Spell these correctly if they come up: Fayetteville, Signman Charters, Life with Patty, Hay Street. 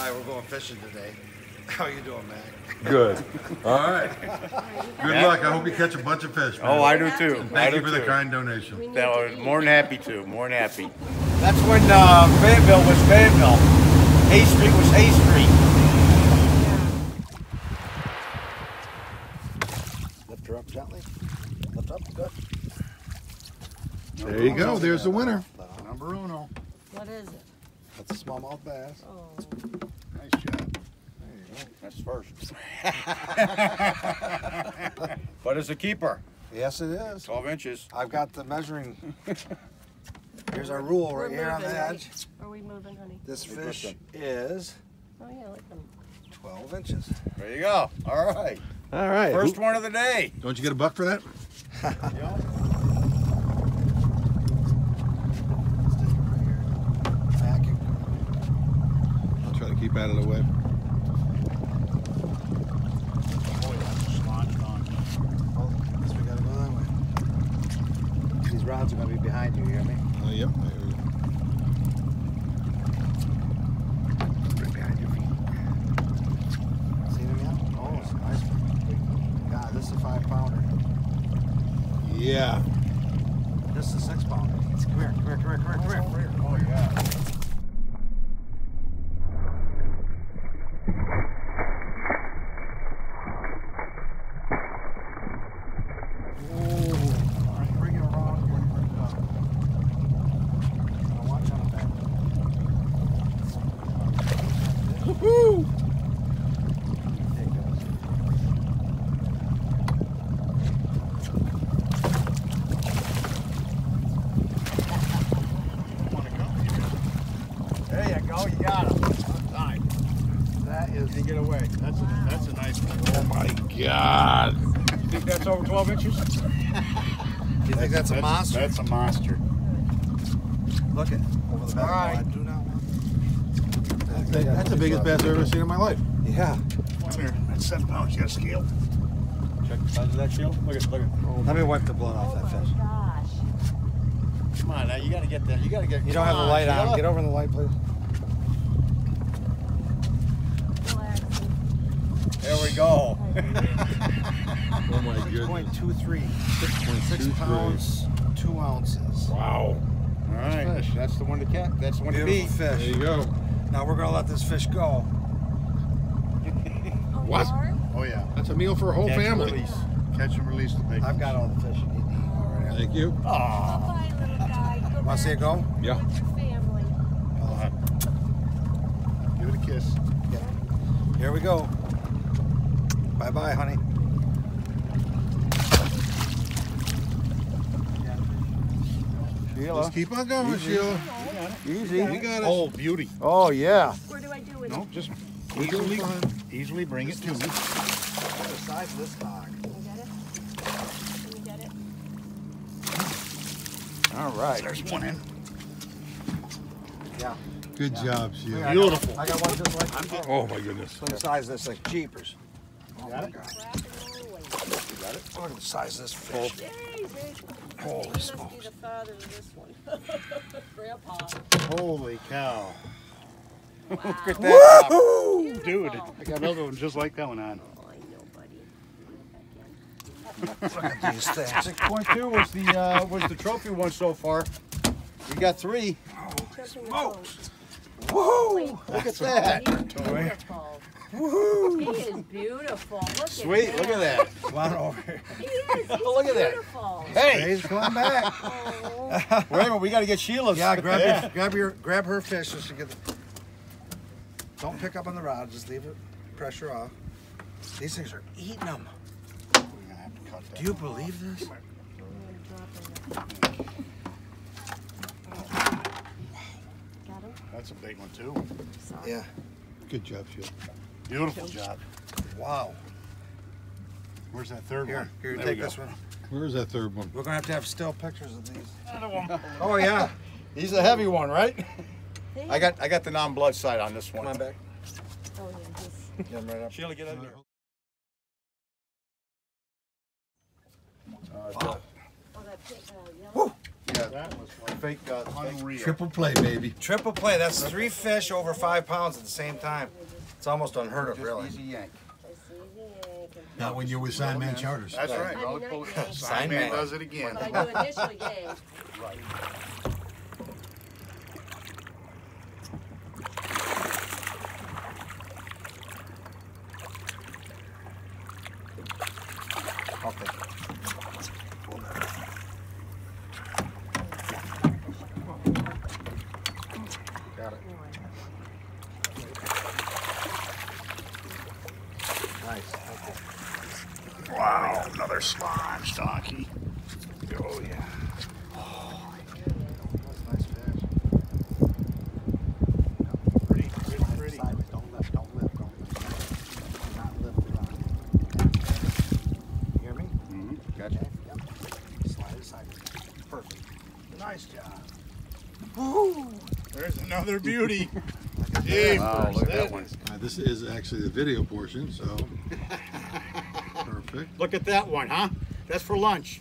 Hi, we're going fishing today. How are you doing, Mac? Good. All right. Good luck. I hope you catch a bunch of fish, man. Oh, I do too. And thank you for the kind donation. That was more than happy to. More than happy. That's when Fayetteville was Fayetteville. Hay Street was Hay Street. Lift her up gently. Lift up. Good. There you go. There's the winner. Number uno. What is it? That's a smallmouth bass. Oh. Nice job. There you go. That's first. But it's a keeper. Yes, it is. 12 inches. I've got the measuring. Here's our rule right here on the edge. Are we moving, honey? This fish is 12 inches. There you go. All right. All right. First one of the day. Don't you get a buck for that? Yeah. I'll try to keep out of the way. Boy, that's a slotted on. Oh, I guess we gotta go that way. These rods are gonna be behind you, you hear me? Oh, yep. There we go. Right behind your feet. See them yet? Oh, it's a nice one. God, this is a 5-pounder. Yeah. This is a 6-pounder. Come here, come here, come here, come here, come here. Oh, yeah. Woo! There you go, you got him. Time. That is. You get away. That's wow. That's a nice one. Oh my God! You think that's over 12 inches? You think that's a monster? That's a monster. Look it over the back. All right. Line. Do not. That's the biggest bass I've ever seen in my life. Yeah. Come here. That's 7 pounds. You got a scale. Check the size of that scale. Look at it. Look at it. Oh, let me wipe the blood off that fish. Oh my gosh. Come on now. You got to get that. You got to get. You don't have the light on. Get over in the light, please. There we go. Oh my goodness. 6.23. 6.6 pounds, 2 ounces. Wow. All right. Nice fish. That's the one to catch. That's the one to beat. There you go. Now we're gonna let this fish go. What? Oh yeah. That's a meal for a whole family. Release. Catch and release the big. I've got all the fish you need. Right. Thank you. Aww. Bye, little guy. Go. Want to see it go? Yeah. With your family. Give it a kiss. Yeah. Here we go. Bye, bye, honey. Sheila. Just keep on going, Sheila. Easy. You got it. Oh, beauty. Oh, yeah. Where do I do it? Nope, just easily bring it to me. The size of this dog. Can you get it? Can you get it? All right. There's one in. Yeah. Good job, Sheila. Beautiful. I got one just like this. Oh, my goodness. Look at the size of this, like jeepers. Oh, my God. You got it? Look at the size of this fish. Holy smokes. Be the father of this one. Grandpa. Holy cow. Wow. Look at that. Woohoo! Dude, I got another one just like that one on. Oh, I know, buddy. Look at these things. 6.2 was the trophy one so far. We got 3. Holy smokes. Woohoo! Look at that. Wonderful. Woohoo! He is beautiful. Look at that. Look at that. Come on over here. He is. Look at beautiful. That. Hey, he's coming back. Oh. Wait a minute, we got to get Sheila's. Yeah, grab her fish just to get. The... Don't pick up on the rod. Just leave it. Pressure off. These things are eating them. We're gonna have to cut that. Do you believe this? Got him. That's a big one too. Sorry. Yeah. Good job, Sheila. Beautiful job. Wow. Where's that third one? Here, take this one. Where's that third one? We're going to have still pictures of these. Oh, yeah. He's a heavy one, right? I got the non-blood side on this one. Come on back. Oh, yeah. Get him right up. Sheila, get under. Oh, that big, yellow. Woo! That was fake guts. Unreal. Triple play, baby. Triple play. That's three fish over 5 pounds at the same time. It's almost unheard of, really. Easy yank. Not when you're with Signman Charters. That's right. Signman does it again. When I do initial yank. Right. Got it. Nice. Wow, another slime stocky. Oh, yeah. Oh, nice fish. Pretty, pretty, pretty. Don't lift, don't lift, don't lift. Do not lift it on. You hear me? Mm-hmm. Gotcha. Yep. Slide it sideways. Perfect. Nice job. Woo! There's another beauty. Gee, wow, look at that one. This is actually the video portion, so perfect. Look at that one, huh? That's for lunch.